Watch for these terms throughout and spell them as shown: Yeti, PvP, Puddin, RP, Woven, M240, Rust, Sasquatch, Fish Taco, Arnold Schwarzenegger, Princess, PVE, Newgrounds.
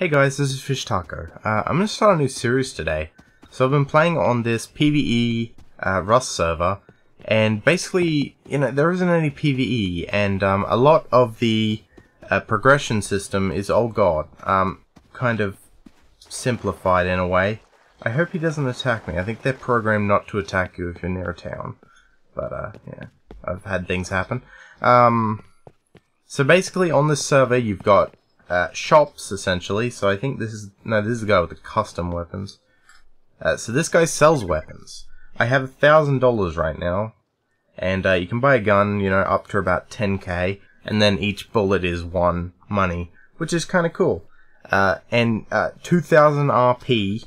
Hey guys, this is Fish Taco. I'm going to start a new series today. So I've been playing on this PVE Rust server, and basically, you know, there isn't any PVE, and a lot of the progression system is old god, kind of simplified in a way. I hope he doesn't attack me. I think they're programmed not to attack you if you're near a town, but yeah, I've had things happen. So basically, on this server, you've got shops, essentially. So I think this is the guy with the custom weapons. So this guy sells weapons. I have $1,000 right now, and you can buy a gun, you know, up to about 10k, and then each bullet is 1 money, which is kind of cool. And 2,000 RP,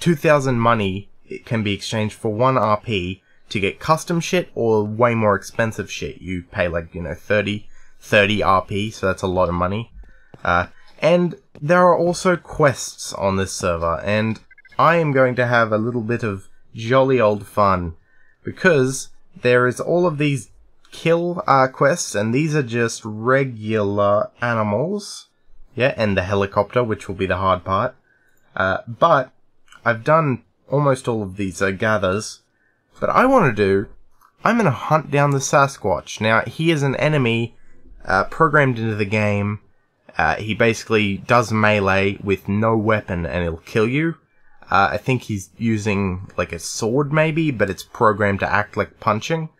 2,000 money, it can be exchanged for 1 RP to get custom shit or way more expensive shit. You pay, like, you know, 30 RP, so that's a lot of money. And there are also quests on this server, and I am going to have a little bit of jolly old fun, because there is all of these kill quests, and these are just regular animals. Yeah, and the helicopter, which will be the hard part. But I've done almost all of these gathers, but I'm going to hunt down the Sasquatch. Now, he is an enemy programmed into the game. He basically does melee with no weapon and it'll kill you. I think he's using like a sword maybe, but it's programmed to act like punching.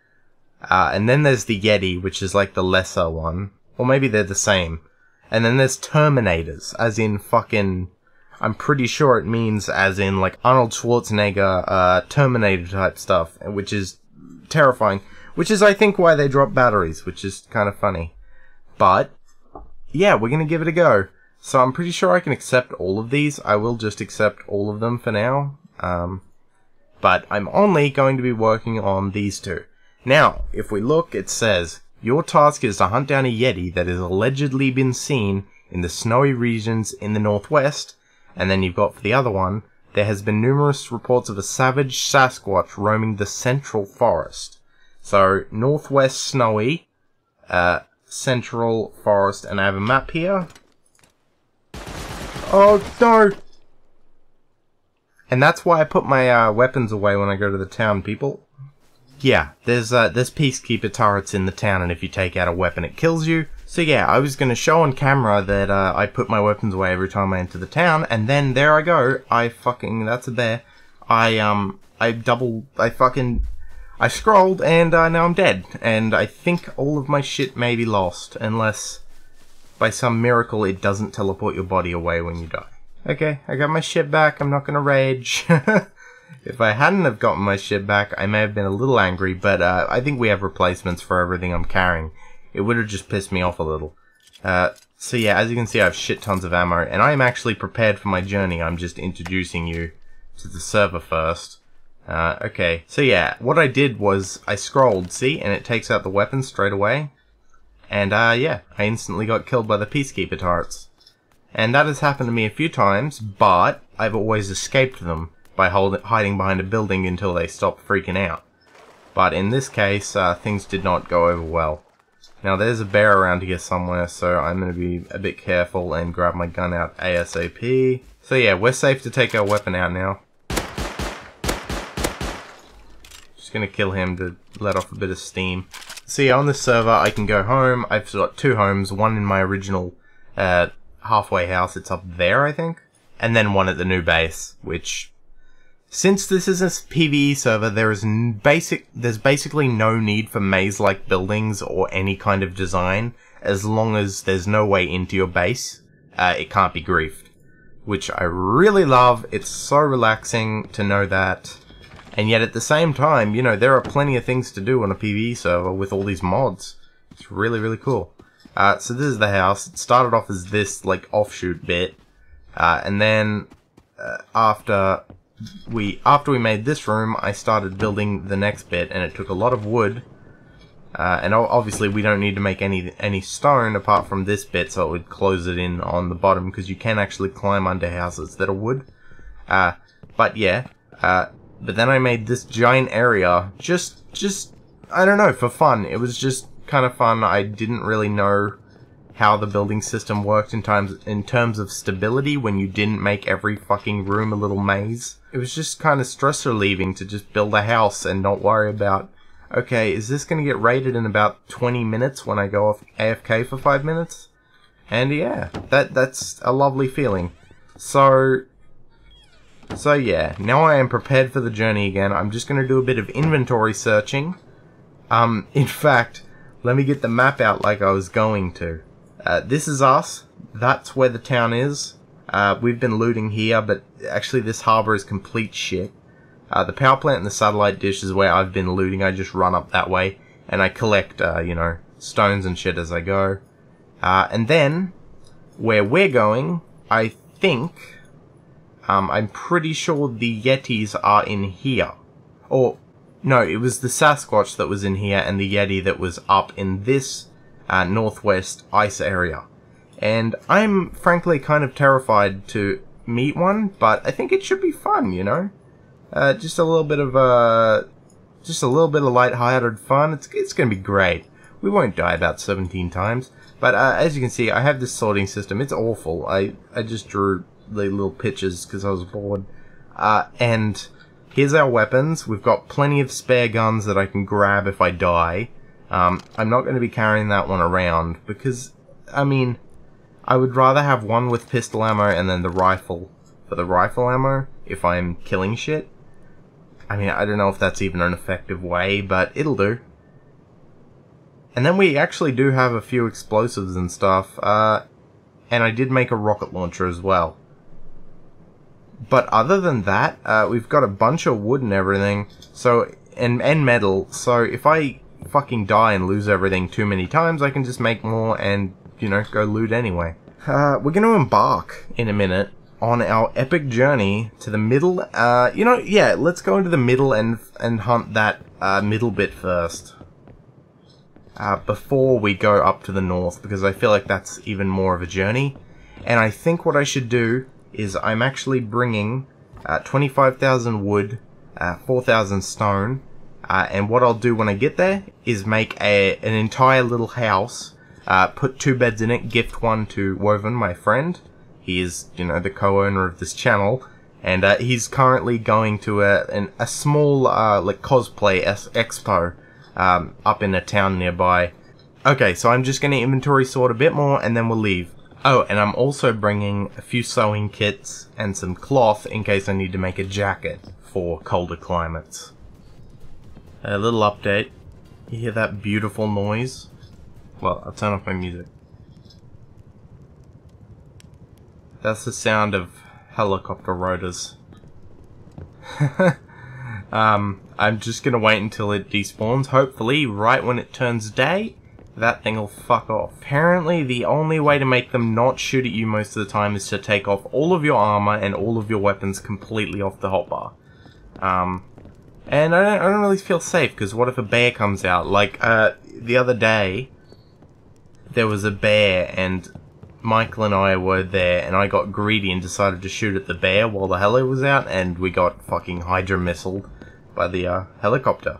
And then there's the Yeti, which is like the lesser one. Or maybe they're the same. And then there's Terminators, as in fucking... I'm pretty sure it means as in like Arnold Schwarzenegger, Terminator type stuff, which is terrifying. Which is, I think, why they drop batteries, which is kind of funny. But, yeah, we're going to give it a go. So I'm pretty sure I can accept all of these. I will just accept all of them for now. But I'm only going to be working on these two. Now, if we look, it says, your task is to hunt down a Yeti that has allegedly been seen in the snowy regions in the northwest. And then you've got for the other one, there has been numerous reports of a savage Sasquatch roaming the central forest. So, northwest snowy, central forest, and I have a map here. Oh, no! And that's why I put my weapons away when I go to the town, people. Yeah, there's peacekeeper turrets in the town, and if you take out a weapon, it kills you. So yeah, I was going to show on camera that I put my weapons away every time I enter the town, and then there I go, that's a bear. I scrolled, and now I'm dead, and I think all of my shit may be lost, unless by some miracle it doesn't teleport your body away when you die. Okay, I got my shit back, I'm not gonna rage. If I hadn't have gotten my shit back, I may have been a little angry, but I think we have replacements for everything I'm carrying. It would have just pissed me off a little. So yeah, as you can see, I have shit tons of ammo, and I am actually prepared for my journey. I'm just introducing you to the server first. Okay, so yeah, what I did was I scrolled, see, and it takes out the weapon straight away, and yeah, I instantly got killed by the peacekeeper turrets, and that has happened to me a few times, but I've always escaped them by hiding behind a building until they stopped freaking out. But in this case, things did not go over well. Now there's a bear around here somewhere, so I'm going to be a bit careful and grab my gun out ASAP. So yeah, we're safe to take our weapon out now. Gonna kill him to let off a bit of steam. See, on this server I can go home. I've got 2 homes, one in my original halfway house, it's up there I think, and then one at the new base, which, since this is a PvE server, there's basically no need for maze-like buildings or any kind of design, as long as there's no way into your base. It can't be griefed, which I really love. It's so relaxing to know that. And yet at the same time, you know, there are plenty of things to do on a PvE server with all these mods. It's really, really cool. So this is the house. It started off as this, like, offshoot bit. And then, after we made this room, I started building the next bit, and it took a lot of wood. And obviously we don't need to make any stone apart from this bit, so it would close it in on the bottom, because you can actually climb under houses that are wood. But yeah, but then I made this giant area, just, I don't know, for fun. It was just kind of fun. I didn't really know how the building system worked in terms of stability when you didn't make every fucking room a little maze. It was just kind of stress relieving to just build a house and not worry about, okay, is this going to get raided in about 20 minutes when I go off AFK for 5 minutes? And yeah, that's a lovely feeling. So yeah, now I am prepared for the journey again. I'm just going to do a bit of inventory searching. In fact, let me get the map out like I was going to. This is us. That's where the town is. We've been looting here, but actually this harbour is complete shit. The power plant and the satellite dish is where I've been looting. I just run up that way, and I collect, you know, stones and shit as I go. And then, where we're going, I think... I'm pretty sure the Yetis are in here. Or, no, it was the Sasquatch that was in here and the Yeti that was up in this northwest ice area. And I'm frankly kind of terrified to meet one, but I think it should be fun, you know? Just a little bit of lighthearted fun. It's gonna be great. We won't die about 17 times. But as you can see, I have this sorting system. It's awful. I just drew the little pictures because I was bored. And here's our weapons. We've got plenty of spare guns that I can grab if I die. I'm not going to be carrying that one around because, I mean, I would rather have one with pistol ammo and then the rifle for the rifle ammo if I'm killing shit. I mean, I don't know if that's even an effective way, but it'll do. And then we actually do have a few explosives and stuff, and I did make a rocket launcher as well. But other than that, we've got a bunch of wood and everything, so and metal, so if I fucking die and lose everything too many times, I can just make more and, you know, go loot anyway. We're going to embark in a minute on our epic journey to the middle. You know, yeah, let's go into the middle and hunt that middle bit first. Before we go up to the north, because I feel like that's even more of a journey. And I think what I should do is I'm actually bringing 25,000 wood, 4,000 stone, and what I'll do when I get there is make an entire little house, put 2 beds in it, gift one to Woven, my friend. He is, you know, the co-owner of this channel, and he's currently going to a small like cosplay expo up in a town nearby. Okay, so I'm just going to inventory sort a bit more and then we'll leave. Oh, and I'm also bringing a few sewing kits and some cloth in case I need to make a jacket for colder climates. A little update. You hear that beautiful noise? Well, I'll turn off my music. That's the sound of helicopter rotors. I'm just gonna wait until it despawns. Hopefully, right when it turns day, that thing'll fuck off. Apparently, the only way to make them not shoot at you most of the time is to take off all of your armor and all of your weapons completely off the hotbar. And I don't really feel safe, because what if a bear comes out? Like, the other day, there was a bear, and Michael and I were there, and I got greedy and decided to shoot at the bear while the heli was out, and we got fucking Hydra missiled by the helicopter.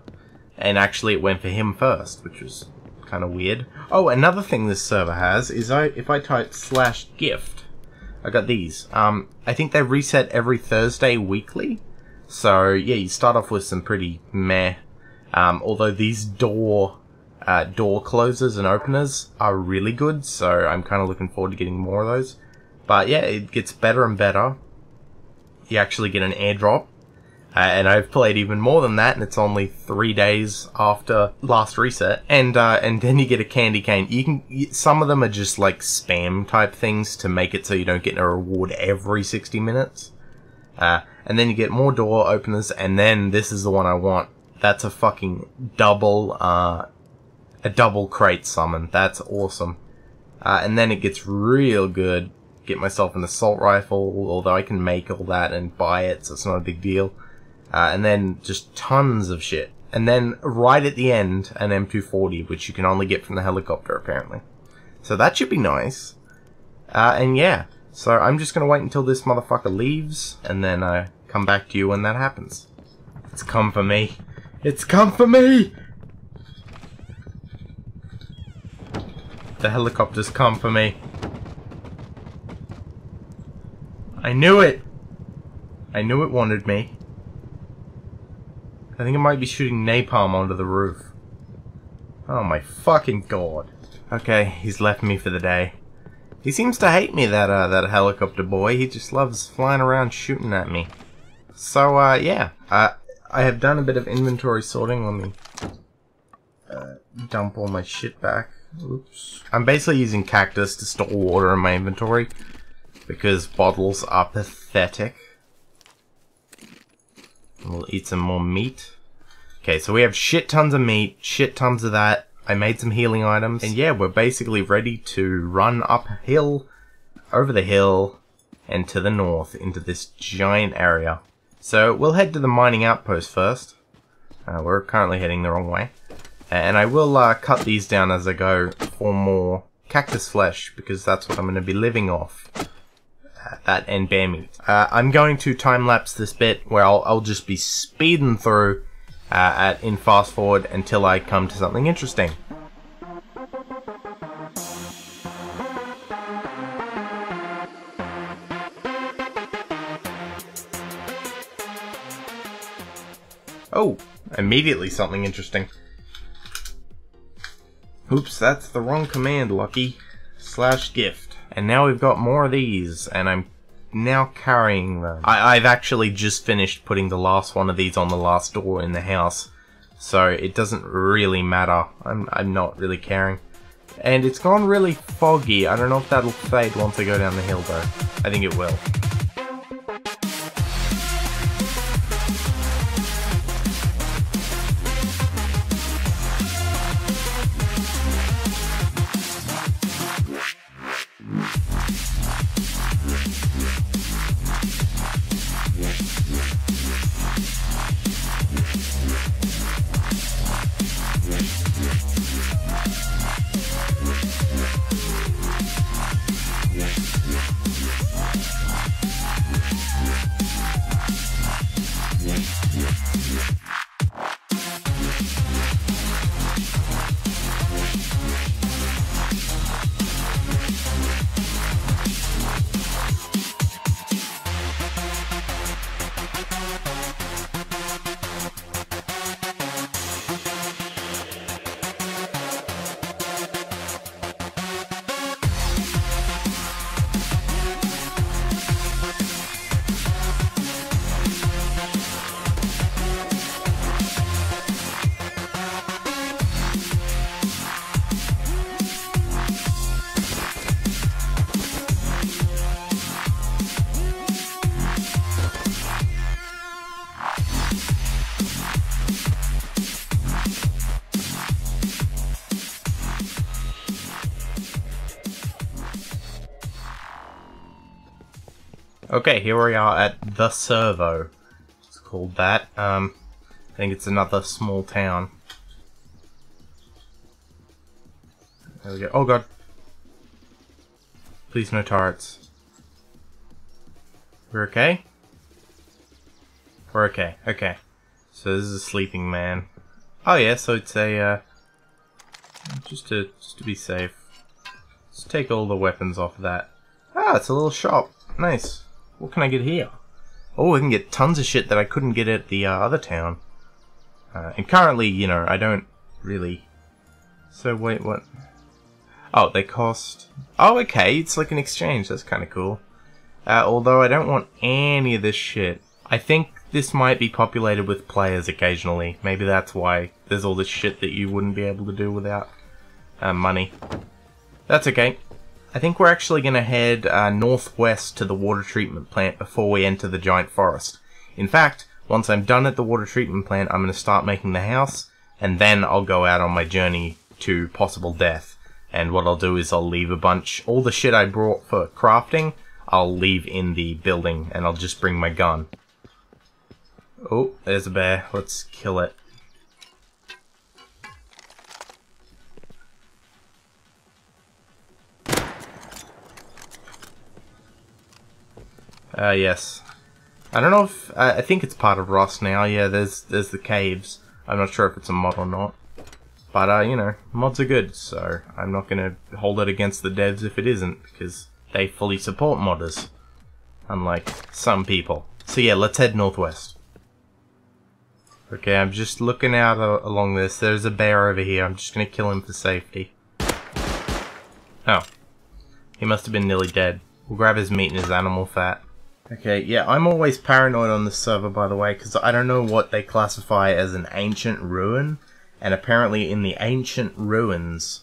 And actually it went for him first, which was kind of weird. Oh, another thing this server has is if I type /gift, I got these. I think they reset every Thursday weekly. So yeah, you start off with some pretty meh. Although these door closers and openers are really good, so I'm kind of looking forward to getting more of those. But yeah, it gets better and better. You actually get an airdrop. And I've played even more than that, and it's only 3 days after last reset. And then you get a candy cane. Some of them are just like spam type things to make it so you don't get a reward every 60 minutes. And then you get more door openers, and then this is the one I want. That's a fucking double crate summon. That's awesome. And then it gets real good. Get myself an assault rifle, although I can make all that and buy it, so it's not a big deal. And then just tons of shit. And then right at the end, an M240, which you can only get from the helicopter, apparently. So that should be nice. And yeah, so I'm just going to wait until this motherfucker leaves, and then come back to you when that happens. It's come for me. It's come for me! The helicopter's come for me. I knew it! I knew it wanted me. I think it might be shooting napalm onto the roof. Oh my fucking god. Okay, he's left me for the day. He seems to hate me, that helicopter boy. He just loves flying around shooting at me. So, yeah. I have done a bit of inventory sorting. Let me dump all my shit back. Oops. I'm basically using cactus to store water in my inventory, because bottles are pathetic. We'll eat some more meat. Okay, so we have shit tons of meat, shit tons of that. I made some healing items, and yeah, we're basically ready to run uphill, over the hill, and to the north into this giant area. So we'll head to the mining outpost first. We're currently heading the wrong way. And I will cut these down as I go for more cactus flesh, because that's what I'm going to be living off. That and bear meat. I'm going to time-lapse this bit where I'll just be speeding through in fast-forward until I come to something interesting. Oh, immediately something interesting. Oops, that's the wrong command, Lucky. /gift. And now we've got more of these, and I'm now carrying them. I've actually just finished putting the last one of these on the last door in the house, so it doesn't really matter. I'm not really caring. And it's gone really foggy. I don't know if that'll fade once I go down the hill, though. I think it will. Okay, here we are at the Servo. It's called that. I think it's another small town. There we go. Oh god. Please no turrets. We're okay? We're okay. Okay. So this is a sleeping man. Oh yeah, so it's a just to be safe. Let's take all the weapons off of that. Ah, it's a little shop. Nice. What can I get here? Oh, I can get tons of shit that I couldn't get at the other town. And currently, you know, I don't really... So, wait, what? Oh, they cost... Oh, okay, it's like an exchange. That's kind of cool. Although, I don't want any of this shit. I think this might be populated with players occasionally. Maybe that's why there's all this shit that you wouldn't be able to do without money. That's okay. I think we're actually going to head northwest to the water treatment plant before we enter the giant forest. In fact, once I'm done at the water treatment plant, I'm going to start making the house, and then I'll go out on my journey to possible death. And what I'll do is I'll leave a bunch, all the shit I brought for crafting, I'll leave in the building, and I'll just bring my gun. Oh, there's a bear. Let's kill it. Yes. I don't know if... I think it's part of Rust now. Yeah, there's the caves. I'm not sure if it's a mod or not. But, you know, mods are good, so I'm not going to hold it against the devs if it isn't, because they fully support modders, unlike some people. So yeah, let's head northwest. Okay, I'm just looking out along this. There's a bear over here. I'm just going to kill him for safety. Oh. He must have been nearly dead. We'll grab his meat and his animal fat. Okay, yeah, I'm always paranoid on this server, by the way, because I don't know what they classify as an ancient ruin. And apparently in the ancient ruins,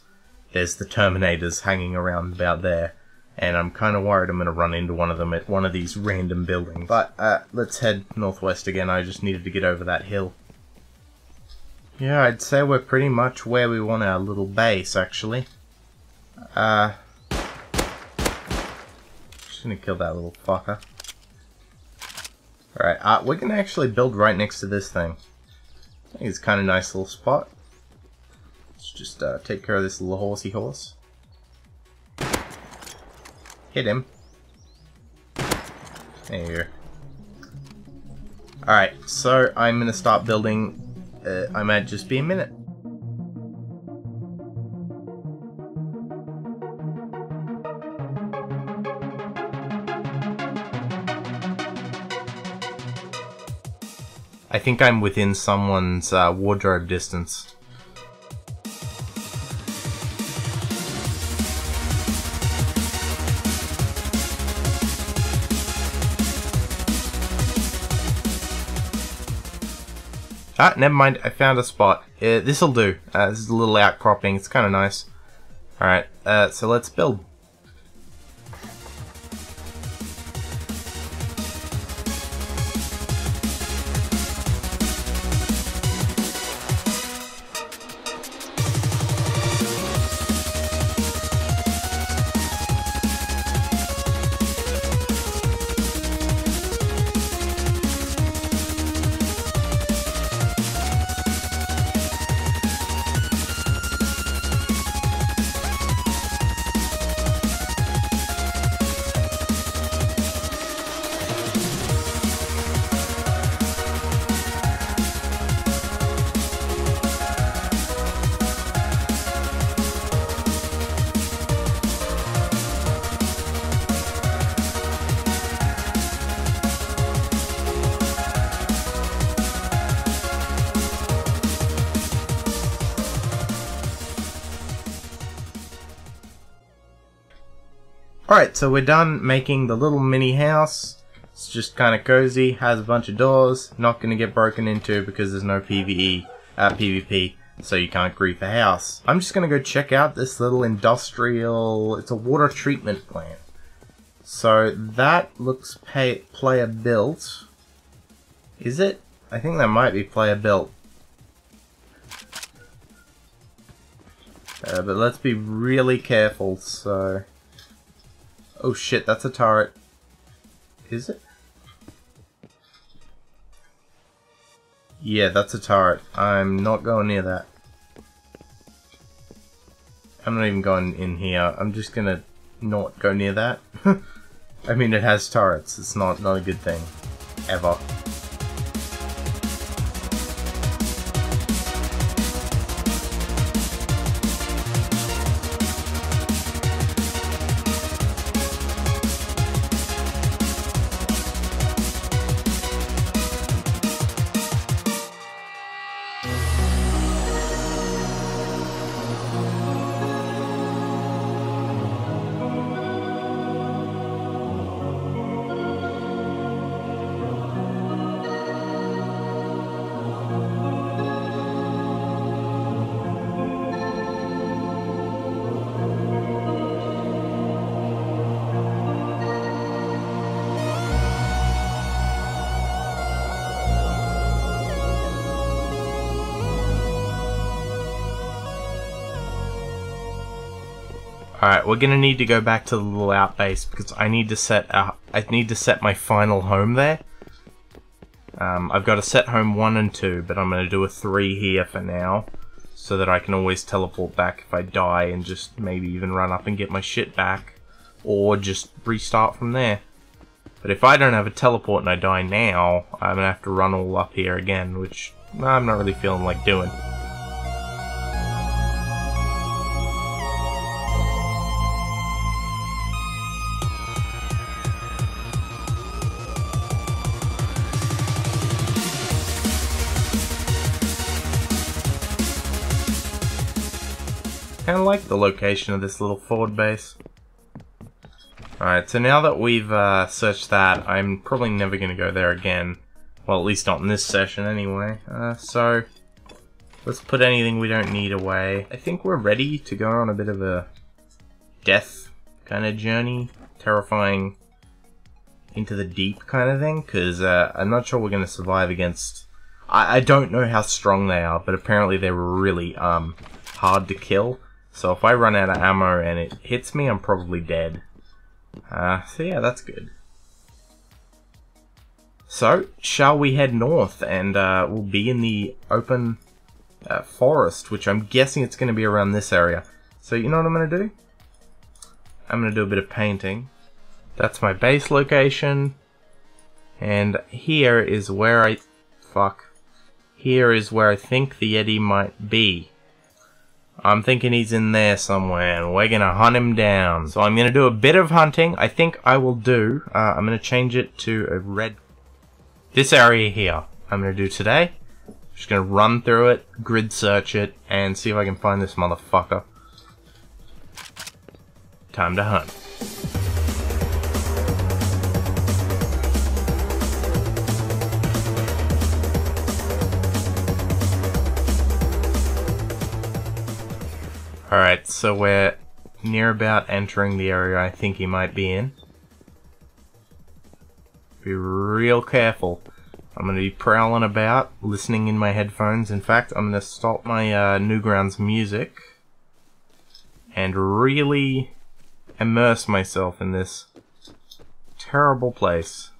there's the Terminators hanging around about there. And I'm kind of worried I'm going to run into one of them at one of these random buildings. But let's head northwest again. I just needed to get over that hill. Yeah, I'd say we're pretty much where we want our little base, actually. Just going to kill that little fucker. Alright, we're going to actually build right next to this thing. I think it's a kind of nice little spot. Let's just take care of this little horsey horse. Hit him. There you go. Alright, so I'm going to start building. I might just be a minute. I think I'm within someone's wardrobe distance. Ah, never mind, I found a spot. This'll do. This is a little outcropping, it's kind of nice. Alright, so let's build. Alright, so we're done making the little mini house. It's just kind of cozy, has a bunch of doors, not going to get broken into because there's no PVE, PvP, so you can't grief a house. I'm just going to go check out this little industrial, it's a water treatment plant. So that looks player built. Is it? I think that might be player built. But let's be really careful, so... Oh shit, that's a turret. Is it? Yeah, that's a turret. I'm not going near that. I'm not even going in here. I'm just gonna not go near that. I mean, it has turrets. It's not a good thing. Ever. Alright, we're gonna need to go back to the little out base because I need to set up. I need to set my final home there. I've got to set home 1 and 2, but I'm gonna do a 3 here for now, so that I can always teleport back if I die and just maybe even run up and get my shit back, or just restart from there. But if I don't have a teleport and I die now, I'm gonna have to run all up here again, which I'm not really feeling like doing. kind of like the location of this little forward base. Alright, so now that we've searched that, I'm probably never going to go there again. Well, at least not in this session anyway. So, let's put anything we don't need away. I think we're ready to go on a bit of a death kind of journey. Terrifying into the deep kind of thing, because I'm not sure we're going to survive against... I don't know how strong they are, but apparently they're really hard to kill. So if I run out of ammo and it hits me, I'm probably dead. So yeah, that's good. So, shall we head north, and we'll be in the open forest, which I'm guessing it's going to be around this area. So you know what I'm going to do? I'm going to do a bit of painting. That's my base location, and here is where I... Fuck. Here is where I think the Yeti might be. I'm thinking he's in there somewhere, and we're gonna hunt him down. So I'm gonna do a bit of hunting. I think I will do, I'm gonna change it to a red... This area here, I'm gonna do today. I'm just gonna run through it, grid search it, and see if I can find this motherfucker. Time to hunt. Alright, so we're near about entering the area I think he might be in. Be real careful. I'm going to be prowling about, listening in my headphones. In fact, I'm going to stop my Newgrounds music and really immerse myself in this terrible place.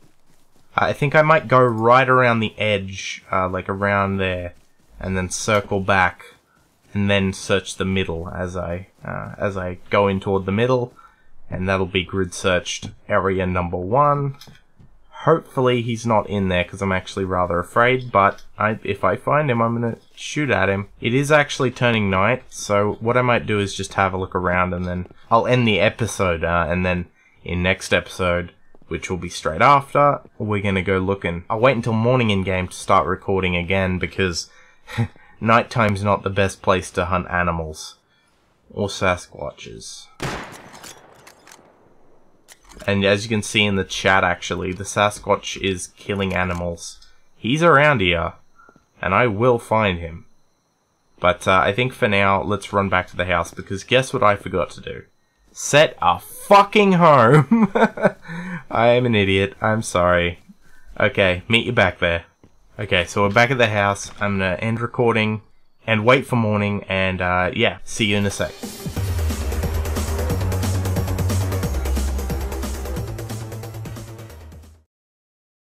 I think I might go right around the edge, like around there, and then circle back. And then search the middle as I go in toward the middle, and that'll be grid searched area number 1. Hopefully he's not in there, because I'm actually rather afraid, but if I find him, I'm gonna shoot at him. It is actually turning night, so what I might do is just have a look around, and then I'll end the episode, and then in next episode, which will be straight after, we're gonna go looking. I'll wait until morning in game to start recording again, because nighttime's not the best place to hunt animals. Or Sasquatches. And as you can see in the chat, actually, the Sasquatch is killing animals. He's around here, and I will find him. But I think for now, let's run back to the house, because guess what I forgot to do? Set a fucking home! I am an idiot, I'm sorry. Okay, meet you back there. Okay, so we're back at the house. I'm gonna end recording and wait for morning, and yeah, see you in a sec.